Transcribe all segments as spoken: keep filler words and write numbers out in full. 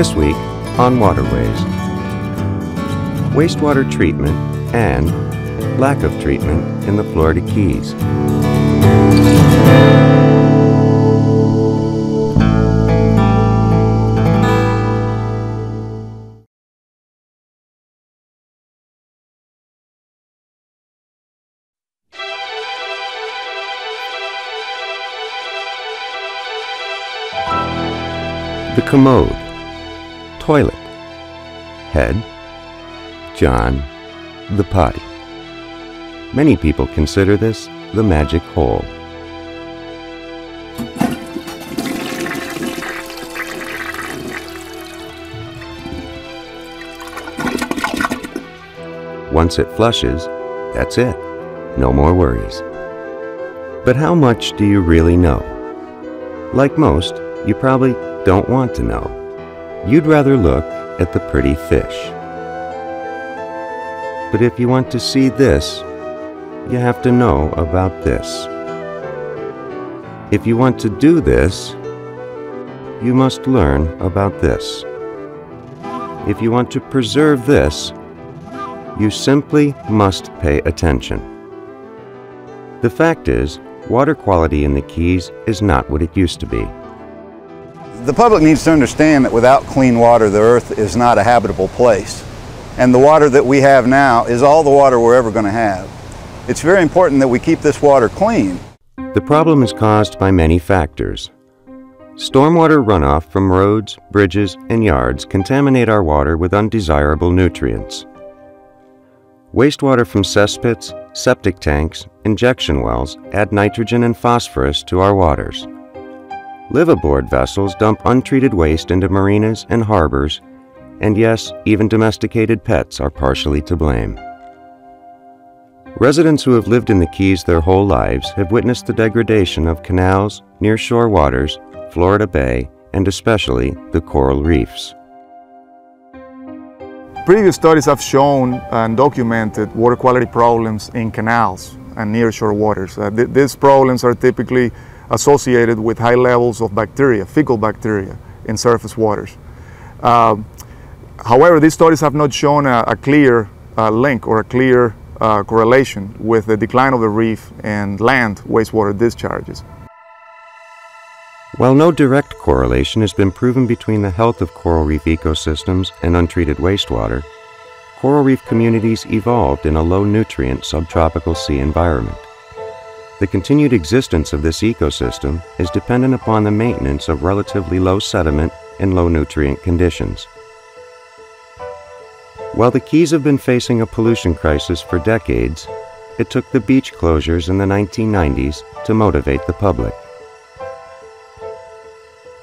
This week on Waterways, wastewater treatment and lack of treatment in the Florida Keys. The commode, toilet, head, John, the potty. Many people consider this the magic hole. Once it flushes, that's it. No more worries. But how much do you really know? Like most, you probably don't want to know. You'd rather look at the pretty fish. But if you want to see this, you have to know about this. If you want to do this, you must learn about this. If you want to preserve this, you simply must pay attention. The fact is, water quality in the Keys is not what it used to be. The public needs to understand that without clean water, the earth is not a habitable place. And the water that we have now is all the water we're ever going to have. It's very important that we keep this water clean. The problem is caused by many factors. Stormwater runoff from roads, bridges, and yards contaminate our water with undesirable nutrients. Wastewater from cesspits, septic tanks, injection wells add nitrogen and phosphorus to our waters. Liveaboard vessels dump untreated waste into marinas and harbors, and yes, even domesticated pets are partially to blame. Residents who have lived in the Keys their whole lives have witnessed the degradation of canals, nearshore waters, Florida Bay, and especially the coral reefs. Previous studies have shown and documented water quality problems in canals and nearshore waters. Uh, th these problems are typically associated with high levels of bacteria, fecal bacteria, in surface waters. Uh, however, these studies have not shown a, a clear uh, link or a clear uh, correlation with the decline of the reef and land wastewater discharges. While no direct correlation has been proven between the health of coral reef ecosystems and untreated wastewater, coral reef communities evolved in a low-nutrient subtropical sea environment. The continued existence of this ecosystem is dependent upon the maintenance of relatively low sediment and low nutrient conditions. While the Keys have been facing a pollution crisis for decades, it took the beach closures in the nineteen nineties to motivate the public.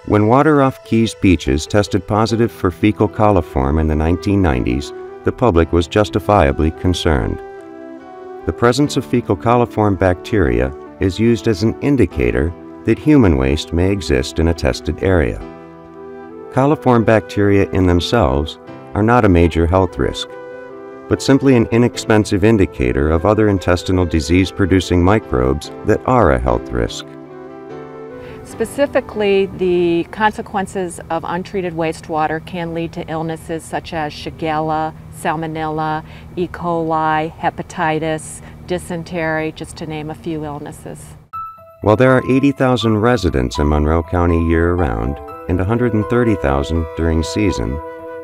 When water off Keys beaches tested positive for fecal coliform in the nineteen nineties, the public was justifiably concerned. The presence of fecal coliform bacteria is used as an indicator that human waste may exist in a tested area. Coliform bacteria in themselves are not a major health risk, but simply an inexpensive indicator of other intestinal disease-producing microbes that are a health risk. Specifically, the consequences of untreated wastewater can lead to illnesses such as Shigella, Salmonella, E. coli, hepatitis, dysentery, just to name a few illnesses. While there are eighty thousand residents in Monroe County year-round and one hundred thirty thousand during season,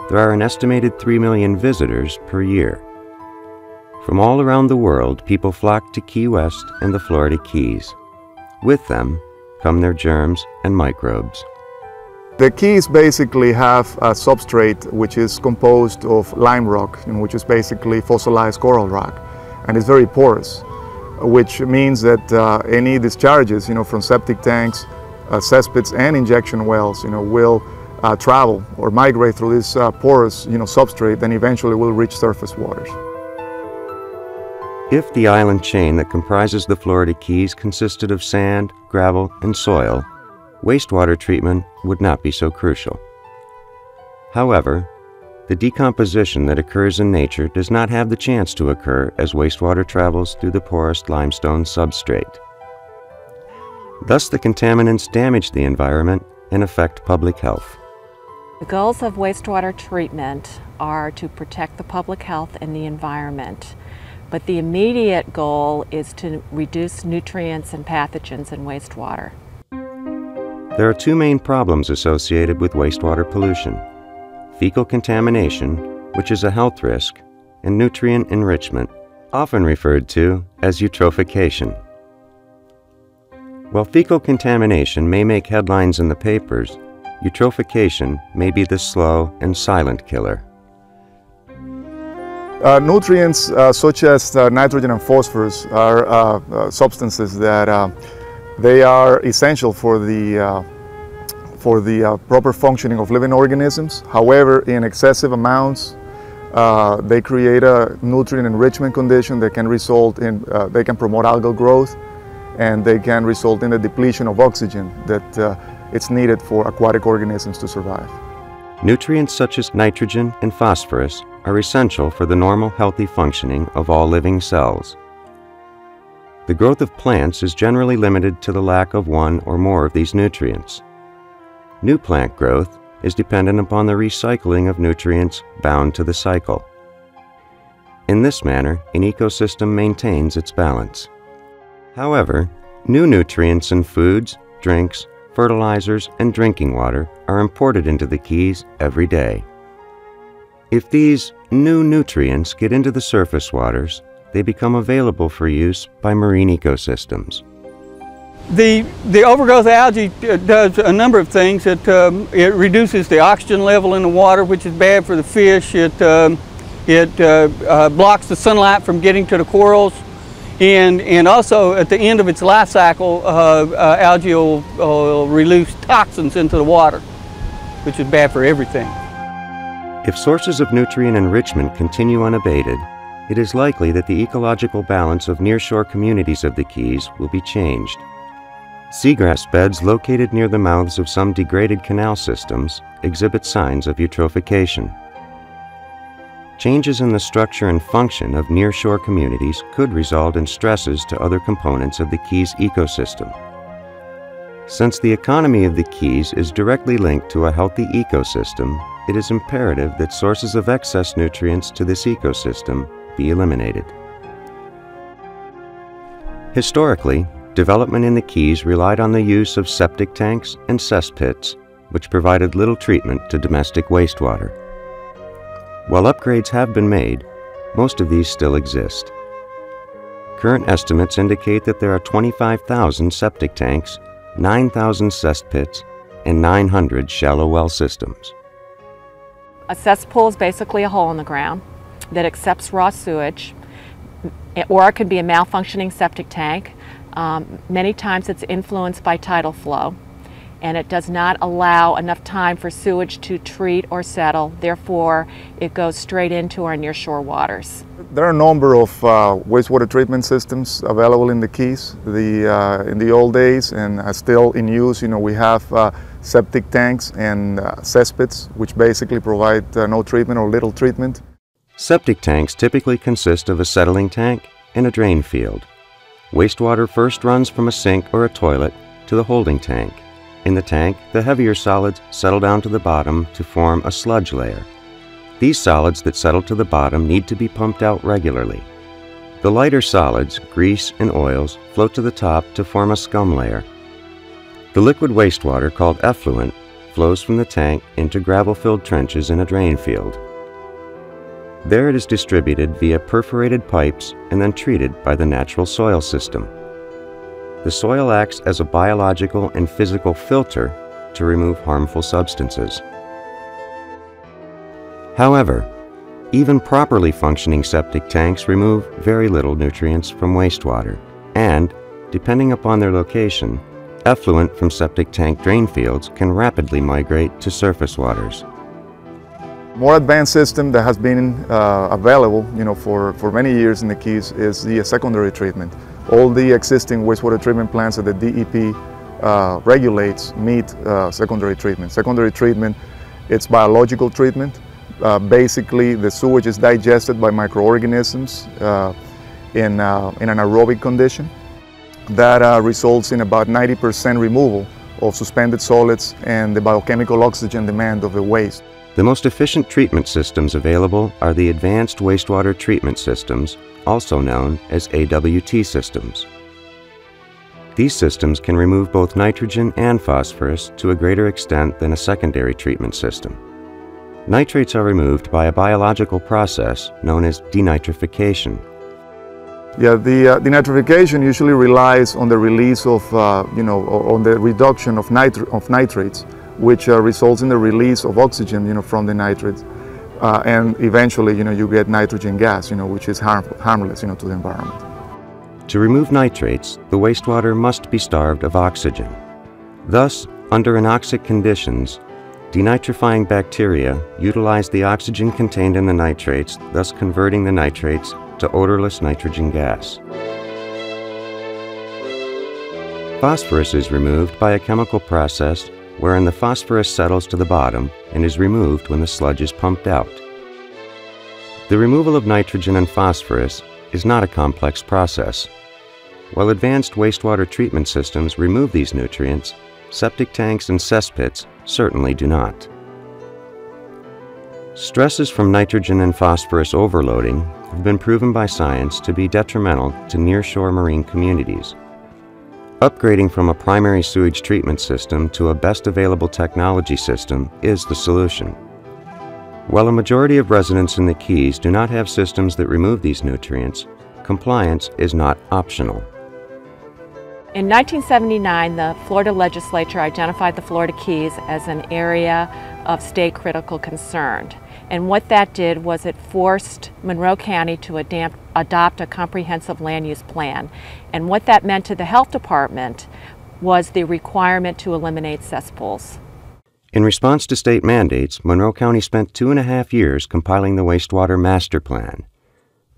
there are an estimated three million visitors per year. From all around the world, people flock to Key West and the Florida Keys. With them come their germs and microbes. The Keys basically have a substrate which is composed of lime rock, which is basically fossilized coral rock, and it's very porous, which means that uh, any discharges, you know, from septic tanks, uh, cesspits, and injection wells, you know, will uh, travel or migrate through this uh, porous, you know, substrate, and eventually will reach surface waters. If the island chain that comprises the Florida Keys consisted of sand, gravel, and soil, wastewater treatment would not be so crucial. However, the decomposition that occurs in nature does not have the chance to occur as wastewater travels through the porous limestone substrate. Thus, the contaminants damage the environment and affect public health. The goals of wastewater treatment are to protect the public health and the environment, but the immediate goal is to reduce nutrients and pathogens in wastewater. There are two main problems associated with wastewater pollution: fecal contamination, which is a health risk, and nutrient enrichment, often referred to as eutrophication. While fecal contamination may make headlines in the papers, eutrophication may be the slow and silent killer. Uh, nutrients uh, such as uh, nitrogen and phosphorus are uh, uh, substances that uh, they are essential for the uh, for the uh, proper functioning of living organisms. However, in excessive amounts, uh, they create a nutrient enrichment condition that can result in uh, they can promote algal growth, and they can result in the depletion of oxygen that uh, it's needed for aquatic organisms to survive. Nutrients such as nitrogen and phosphorus are essential for the normal healthy functioning of all living cells. The growth of plants is generally limited to the lack of one or more of these nutrients. New plant growth is dependent upon the recycling of nutrients bound to the cycle. In this manner, an ecosystem maintains its balance. However, new nutrients in foods, drinks, fertilizers, and drinking water are imported into the Keys every day. If these new nutrients get into the surface waters, they become available for use by marine ecosystems. The, the overgrowth algae does a number of things. It, um, it reduces the oxygen level in the water, which is bad for the fish. It, um, it uh, uh, blocks the sunlight from getting to the corals. And, and also, at the end of its life cycle, uh, uh, algae will, will release toxins into the water, which is bad for everything. If sources of nutrient enrichment continue unabated, it is likely that the ecological balance of nearshore communities of the Keys will be changed. Seagrass beds located near the mouths of some degraded canal systems exhibit signs of eutrophication. Changes in the structure and function of nearshore communities could result in stresses to other components of the Keys ecosystem. Since the economy of the Keys is directly linked to a healthy ecosystem, it is imperative that sources of excess nutrients to this ecosystem be eliminated. Historically, development in the Keys relied on the use of septic tanks and cesspits, which provided little treatment to domestic wastewater. While upgrades have been made, most of these still exist. Current estimates indicate that there are twenty-five thousand septic tanks, nine thousand cesspits, and nine hundred shallow well systems. A cesspool is basically a hole in the ground that accepts raw sewage, or it could be a malfunctioning septic tank. Um, many times it's influenced by tidal flow, and it does not allow enough time for sewage to treat or settle. Therefore, it goes straight into our nearshore waters. There are a number of uh, wastewater treatment systems available in the Keys. The, uh, in the old days and uh, still in use, you know, we have uh, septic tanks and uh, cesspits, which basically provide uh, no treatment or little treatment. Septic tanks typically consist of a settling tank and a drain field. Wastewater first runs from a sink or a toilet to the holding tank. In the tank, the heavier solids settle down to the bottom to form a sludge layer. These solids that settle to the bottom need to be pumped out regularly. The lighter solids, grease and oils, float to the top to form a scum layer. The liquid wastewater, called effluent, flows from the tank into gravel-filled trenches in a drain field. There it is distributed via perforated pipes and then treated by the natural soil system. The soil acts as a biological and physical filter to remove harmful substances. However, even properly functioning septic tanks remove very little nutrients from wastewater, and, depending upon their location, effluent from septic tank drain fields can rapidly migrate to surface waters. More advanced system that has been uh, available, you know, for, for many years in the Keys is the secondary treatment. All the existing wastewater treatment plants that the D E P uh, regulates meet uh, secondary treatment. Secondary treatment, it's biological treatment. Uh, basically, the sewage is digested by microorganisms uh, in, uh, in an aerobic condition. That uh, results in about ninety percent removal of suspended solids and the biochemical oxygen demand of the waste. The most efficient treatment systems available are the Advanced Wastewater Treatment Systems, also known as A W T systems. These systems can remove both nitrogen and phosphorus to a greater extent than a secondary treatment system. Nitrates are removed by a biological process known as denitrification. Yeah, the uh, denitrification usually relies on the release of, uh, you know, on the reduction of, nitri of nitrates, which uh, results in the release of oxygen, you know, from the nitrates, uh, and eventually, you know, you get nitrogen gas, you know, which is harm harmless, you know, to the environment. To remove nitrates, the wastewater must be starved of oxygen. Thus, under anoxic conditions, denitrifying bacteria utilize the oxygen contained in the nitrates, thus converting the nitrates to odorless nitrogen gas. Phosphorus is removed by a chemical process wherein the phosphorus settles to the bottom and is removed when the sludge is pumped out. The removal of nitrogen and phosphorus is not a complex process. While advanced wastewater treatment systems remove these nutrients, septic tanks and cesspits certainly do not. Stresses from nitrogen and phosphorus overloading have been proven by science to be detrimental to nearshore marine communities. Upgrading from a primary sewage treatment system to a best available technology system is the solution. While a majority of residents in the Keys do not have systems that remove these nutrients, compliance is not optional. In nineteen seventy-nine, the Florida legislature identified the Florida Keys as an area of state critical concern. And what that did was it forced Monroe County to adapt, adopt a comprehensive land use plan. And what that meant to the health department was the requirement to eliminate cesspools. In response to state mandates, Monroe County spent two and a half years compiling the wastewater master plan.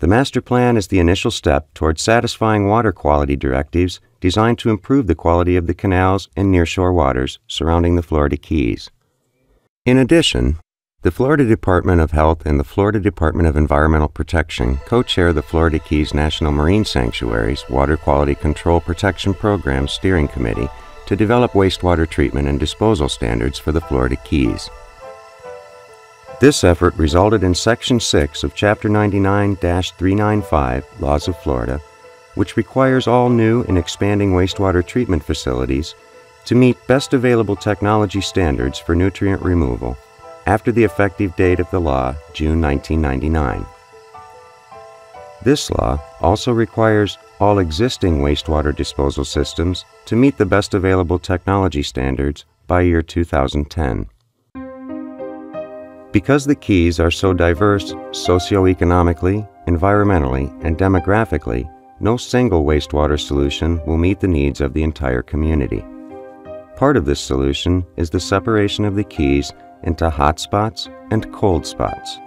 The master plan is the initial step toward satisfying water quality directives designed to improve the quality of the canals and nearshore waters surrounding the Florida Keys. In addition, the Florida Department of Health and the Florida Department of Environmental Protection co-chair the Florida Keys National Marine Sanctuary's Water Quality Control Protection Program Steering Committee to develop wastewater treatment and disposal standards for the Florida Keys. This effort resulted in Section six of Chapter ninety-nine dash three ninety-five Laws of Florida, which requires all new and expanding wastewater treatment facilities to meet best available technology standards for nutrient removal after the effective date of the law, June nineteen ninety-nine. This law also requires all existing wastewater disposal systems to meet the best available technology standards by year two thousand ten. Because the Keys are so diverse socioeconomically, environmentally, and demographically, no single wastewater solution will meet the needs of the entire community. Part of this solution is the separation of the Keys into hot spots and cold spots.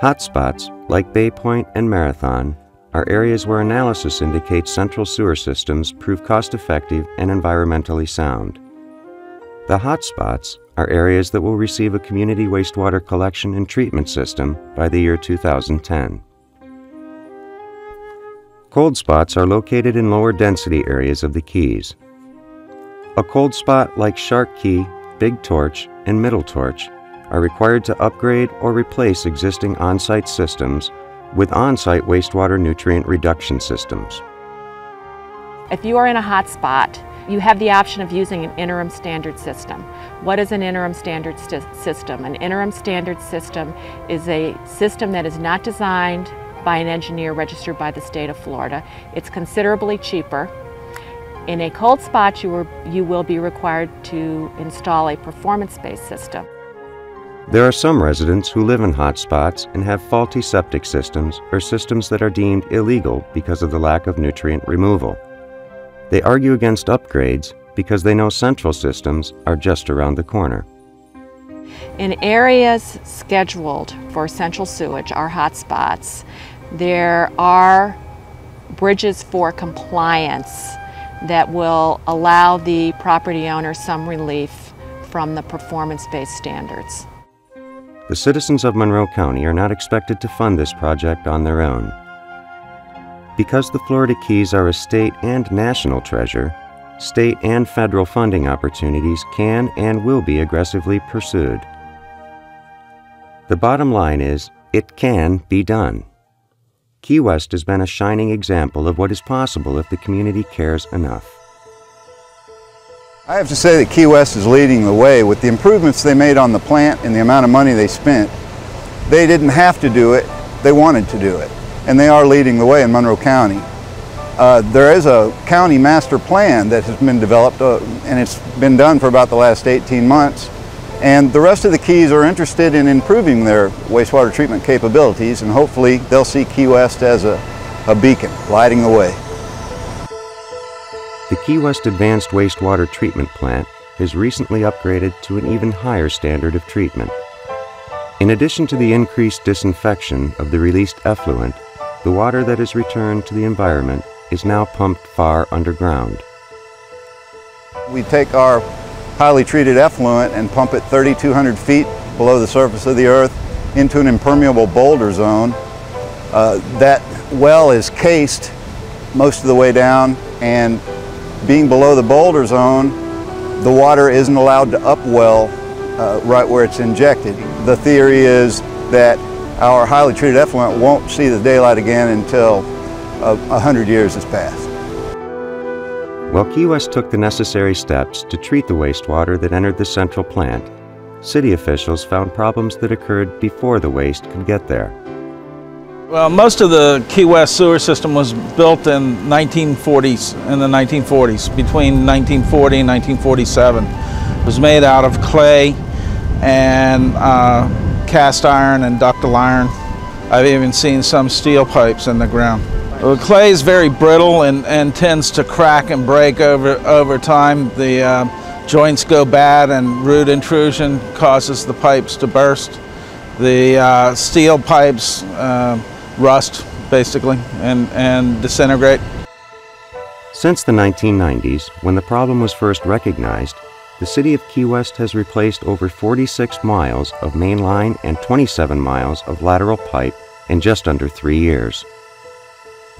Hot spots, like Bay Point and Marathon, are areas where analysis indicates central sewer systems prove cost-effective and environmentally sound. The hotspots are areas that will receive a community wastewater collection and treatment system by the year two thousand ten. Cold spots are located in lower density areas of the Keys. A cold spot like Shark Key, Big Torch, and Middle Torch are required to upgrade or replace existing on-site systems with on-site wastewater nutrient reduction systems. If you are in a hot spot, you have the option of using an interim standard system. What is an interim standard system? An interim standard system is a system that is not designed by an engineer registered by the state of Florida. It's considerably cheaper. In a cold spot, you, were, you will be required to install a performance-based system. There are some residents who live in hot spots and have faulty septic systems or systems that are deemed illegal because of the lack of nutrient removal. They argue against upgrades because they know central systems are just around the corner. In areas scheduled for central sewage, our hot spots, there are bridges for compliance that will allow the property owner some relief from the performance-based standards. The citizens of Monroe County are not expected to fund this project on their own. Because the Florida Keys are a state and national treasure, state and federal funding opportunities can and will be aggressively pursued. The bottom line is, it can be done. Key West has been a shining example of what is possible if the community cares enough. I have to say that Key West is leading the way with the improvements they made on the plant and the amount of money they spent. They didn't have to do it, they wanted to do it. And they are leading the way in Monroe County. Uh, there is a county master plan that has been developed uh, and it's been done for about the last eighteen months. And the rest of the Keys are interested in improving their wastewater treatment capabilities, and hopefully they'll see Key West as a, a beacon, lighting the way. The Key West Advanced Wastewater Treatment Plant is recently upgraded to an even higher standard of treatment. In addition to the increased disinfection of the released effluent, the water that is returned to the environment is now pumped far underground. We take our highly treated effluent and pump it thirty-two hundred feet below the surface of the earth into an impermeable boulder zone. Uh, that well is cased most of the way down, and being below the boulder zone, the water isn't allowed to upwell uh, right where it's injected. The theory is that our highly treated effluent won't see the daylight again until uh, one hundred years has passed. While Key West took the necessary steps to treat the wastewater that entered the central plant, city officials found problems that occurred before the waste could get there. Well, most of the Key West sewer system was built in nineteen forties, in the nineteen forties, between nineteen forty and nineteen forty-seven. It was made out of clay and uh, cast iron and ductile iron. I've even seen some steel pipes in the ground. Well, clay is very brittle and, and tends to crack and break over, over time. The uh, joints go bad and root intrusion causes the pipes to burst. The uh, steel pipes uh, rust, basically, and, and disintegrate. Since the nineteen nineties, when the problem was first recognized, the city of Key West has replaced over forty-six miles of mainline and twenty-seven miles of lateral pipe in just under three years.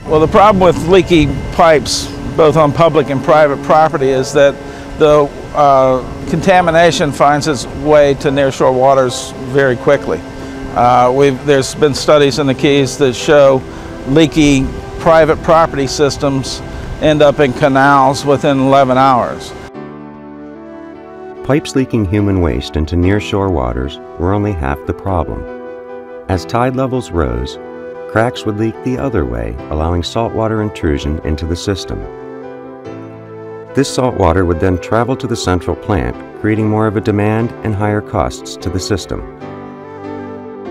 Well, the problem with leaky pipes, both on public and private property, is that the uh, contamination finds its way to nearshore waters very quickly. Uh, we've, there's been studies in the Keys that show leaky private property systems end up in canals within eleven hours. Pipes leaking human waste into nearshore waters were only half the problem. As tide levels rose, cracks would leak the other way, allowing saltwater intrusion into the system. This saltwater would then travel to the central plant, creating more of a demand and higher costs to the system.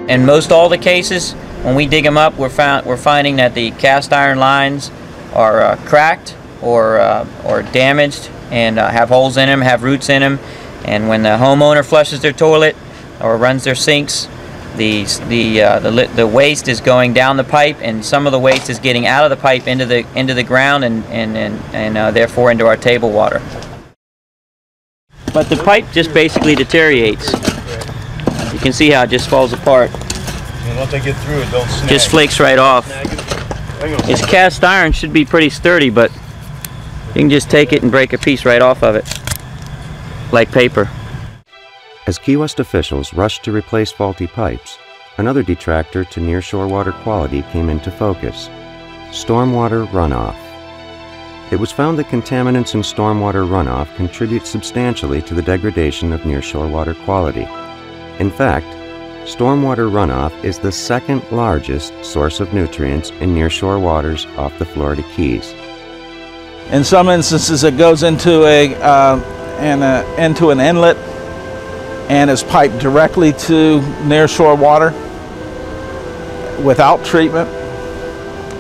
In most all the cases, when we dig them up, we're, found, we're finding that the cast iron lines are uh, cracked or, uh, or damaged and uh, have holes in them, have roots in them, and when the homeowner flushes their toilet or runs their sinks, The, the, uh, the, the waste is going down the pipe, and some of the waste is getting out of the pipe into the, into the ground and, and, and, and uh, therefore into our table water. But the pipe just basically deteriorates. You can see how it just falls apart. And once I get through it, don't snag. Just flakes right off. It's cast iron, should be pretty sturdy, but you can just take it and break a piece right off of it, like paper. As Key West officials rushed to replace faulty pipes, another detractor to nearshore water quality came into focus: stormwater runoff. It was found that contaminants in stormwater runoff contribute substantially to the degradation of nearshore water quality. In fact, stormwater runoff is the second largest source of nutrients in nearshore waters off the Florida Keys. In some instances, it goes into a, uh, an, uh, into an inlet and is piped directly to nearshore water without treatment.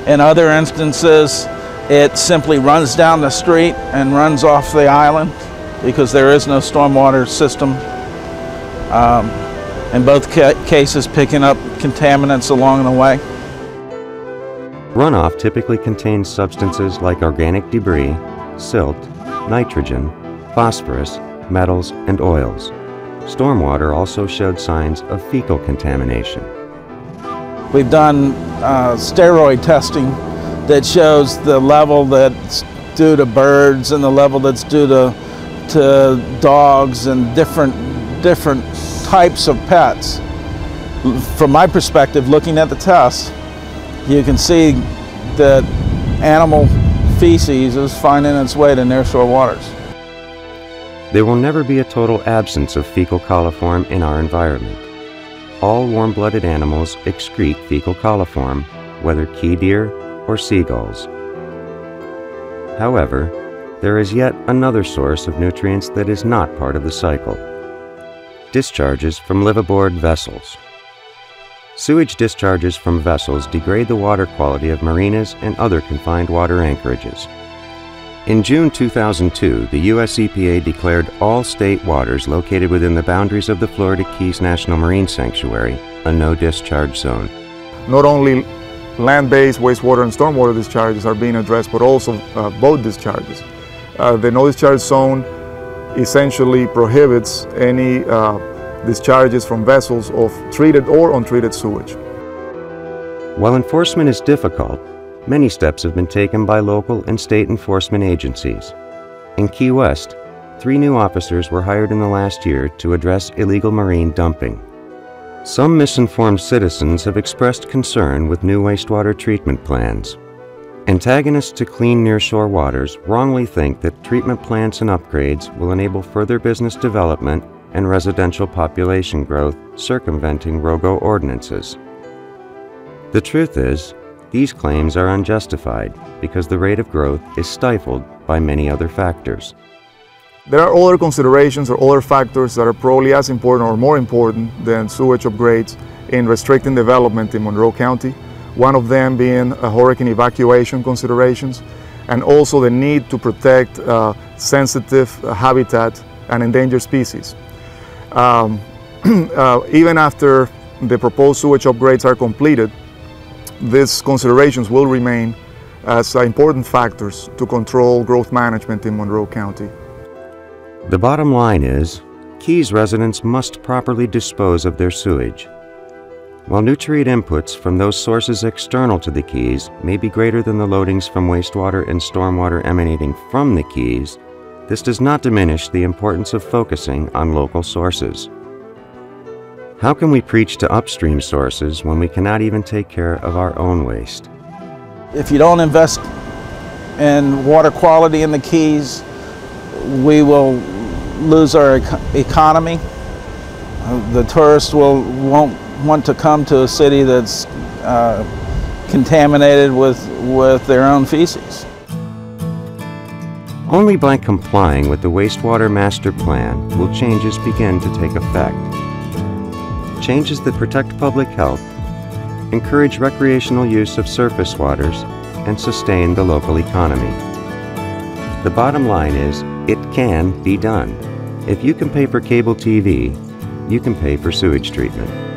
In other instances, it simply runs down the street and runs off the island because there is no stormwater system. Um, in both ca cases, picking up contaminants along the way. Runoff typically contains substances like organic debris, silt, nitrogen, phosphorus, metals, and oils. Stormwater also showed signs of fecal contamination. We've done uh, steroid testing that shows the level that due to birds and the level that's due to, to dogs and different, different types of pets. From my perspective, looking at the test, you can see that animal feces is finding its way to near shore waters. There will never be a total absence of fecal coliform in our environment. All warm-blooded animals excrete fecal coliform, whether key deer or seagulls. However, there is yet another source of nutrients that is not part of the cycle: discharges from liveaboard vessels. Sewage discharges from vessels degrade the water quality of marinas and other confined water anchorages. In June two thousand two, the U S E P A declared all state waters located within the boundaries of the Florida Keys National Marine Sanctuary a no-discharge zone. Not only land-based wastewater and stormwater discharges are being addressed, but also uh, boat discharges. Uh, the no-discharge zone essentially prohibits any uh, discharges from vessels of treated or untreated sewage. While enforcement is difficult, many steps have been taken by local and state enforcement agencies. In Key West, three new officers were hired in the last year to address illegal marine dumping. Some misinformed citizens have expressed concern with new wastewater treatment plans. Antagonists to clean nearshore waters wrongly think that treatment plants and upgrades will enable further business development and residential population growth, circumventing ROGO ordinances. The truth is, these claims are unjustified because the rate of growth is stifled by many other factors. There are other considerations or other factors that are probably as important or more important than sewage upgrades in restricting development in Monroe County, one of them being a hurricane evacuation considerations, and also the need to protect uh, sensitive habitat and endangered species. Um, uh, even after the proposed sewage upgrades are completed, these considerations will remain as important factors to control growth management in Monroe County. The bottom line is, Keys residents must properly dispose of their sewage. While nutrient inputs from those sources external to the Keys may be greater than the loadings from wastewater and stormwater emanating from the Keys, this does not diminish the importance of focusing on local sources. How can we preach to upstream sources when we cannot even take care of our own waste? If you don't invest in water quality in the Keys, we will lose our economy. The tourists will, won't want to come to a city that's uh, contaminated with, with their own feces. Only by complying with the Wastewater Master Plan will changes begin to take effect. Changes that protect public health, encourage recreational use of surface waters, and sustain the local economy. The bottom line is, it can be done. If you can pay for cable T V, you can pay for sewage treatment.